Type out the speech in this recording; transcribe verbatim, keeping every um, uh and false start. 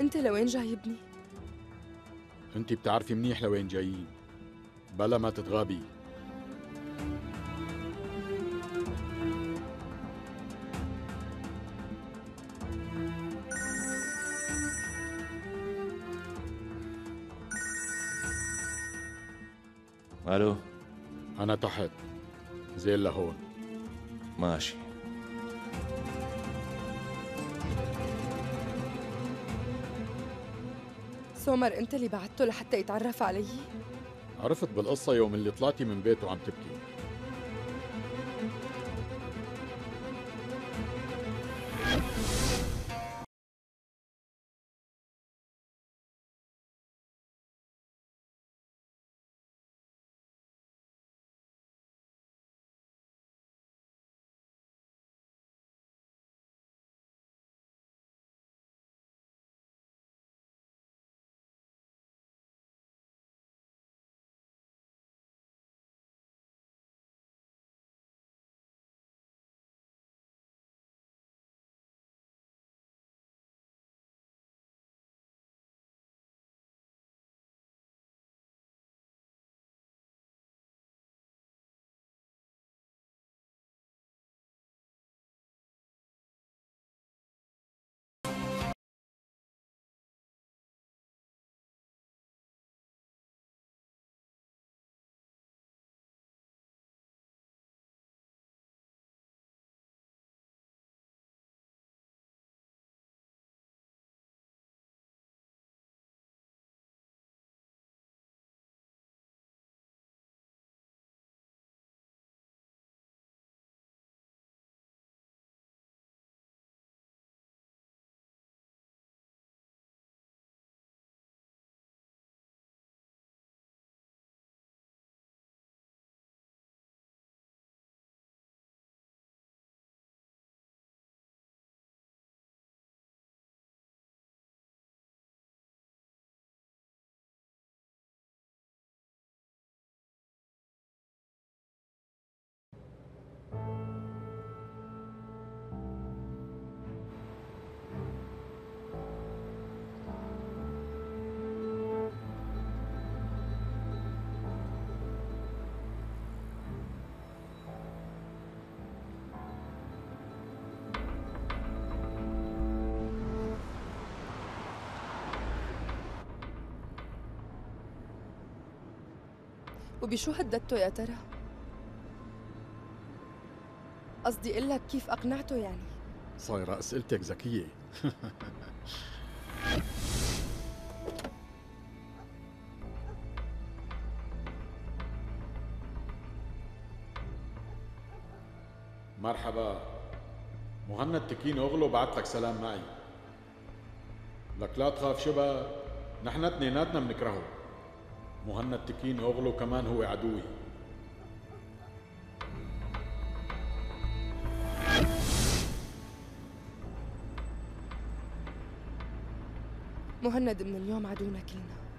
انت لوين جايبني؟ انت بتعرفي منيح لوين جايين، بلا ما تتغابي. الو، انا تحت، زي لهون. ماشي. سومر انت اللي بعته لحتى يتعرف علي؟ عرفت بالقصة يوم اللي طلعتي من بيته عم تبكي. وبشو هددته يا ترى؟ قصدي اقول لك كيف اقنعته يعني؟ صايره اسئلتك ذكيه. مرحبا، مهند تكين اوغلو بعت لك سلام معي. لك لا تخاف شبه، نحن اثنيناتنا بنكرهه. مهند تكين أغلو كمان هو عدوي. مهند من اليوم عدونا كلنا.